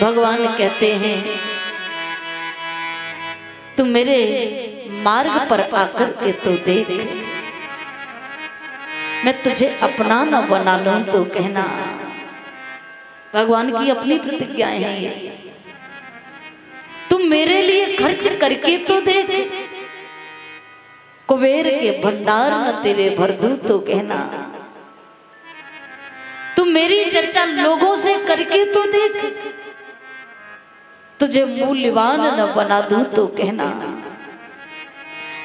भगवान कहते हैं तू मेरे मार्ग पर आकर के तो देख, मैं तुझे अपना न बना लूं तो कहना। भगवान की अपनी प्रतिज्ञाएं हैं ये। तू मेरे लिए खर्च करके तो देख, कुबेर के भंडार न तेरे भर दूं तो कहना। तू मेरी चर्चा लोगों से करके तो देख, तुझे मूल्यवान न बना दूं तो कहना।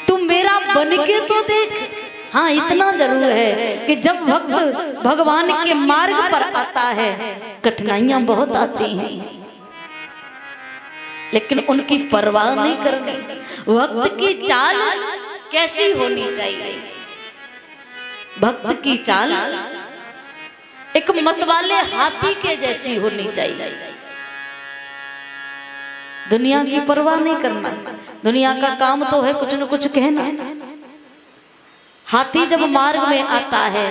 तू मेरा बनके तो देख। हाँ, इतना जरूर है कि जब भक्त भगवान के मार्ग पर आता है कठिनाइयां बहुत आती हैं, लेकिन उनकी परवाह नहीं करनी। भक्त की चाल कैसी होनी चाहिए? भक्त की चाल एक मतवाले हाथी के जैसी होनी चाहिए। दुनिया की परवाह नहीं करना। दुनिया का काम तो है कुछ न कुछ कहना। हाथी जब मार्ग में आता है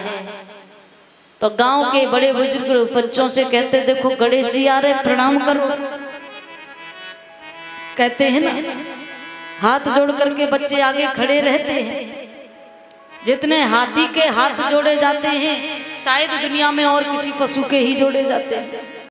तो गांव के बड़े बुजुर्ग बच्चों से कहते, देखो गणेश जी आ रहे, प्रणाम करो। कहते हैं ना, हाथ जोड़ करके बच्चे आगे खड़े रहते हैं। जितने हाथी के हाथ जोड़े जाते हैं शायद दुनिया में और किसी पशु के ही जोड़े जाते हैं।